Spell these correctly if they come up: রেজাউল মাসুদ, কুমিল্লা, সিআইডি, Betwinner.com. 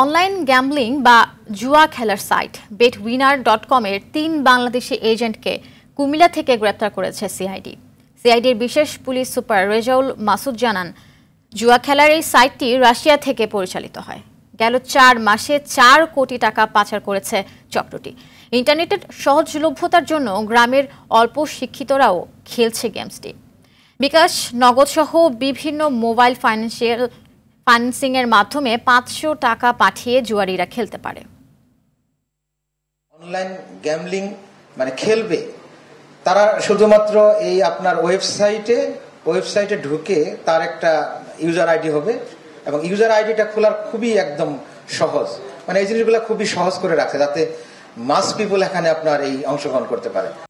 Online gambling বা জুয়া খেলার সাইট Betwinner.com এর 3 বাংলাদেশি এজেন্টকে কুমিল্লা থেকে গ্রেফতার করেছে সিআইডি। সিআইডির বিশেষ পুলিশ সুপার রেজাউল মাসুদ জানান, জুয়া খেলার এই সাইটটি রাশিয়া থেকে পরিচালিত হয়। গেল 4 মাসে 4 কোটি টাকা পাচার করেছে চক্রটি। ইন্টারনেটের সহজলভ্যতার জন্য গ্রামের অল্প শিক্ষিতরাও খেলছে গেমসটি। বিকাশ, নগদসহ বিভিন্ন মোবাইল ফাইন্যান্সিংয়ের মাধ্যমে 500 টাকা পাঠিয়ে জুয়ারিরা খেলতে পারে। অনলাইন গ্যাম্বলিং মানে খেলবে তারা শুধুমাত্র এই আপনার ওয়েবসাইটে ঢুকে তার একটা ইউজার আইডি হবে, এবং ইউজার আইডিটা খোলার খুবই একদম সহজ, মানে এই জিনিসগুলো খুবই সহজ করে রাখছে যাতে মাস পিপল এখানে আপনার এই অংশগ্রহণ করতে পারে।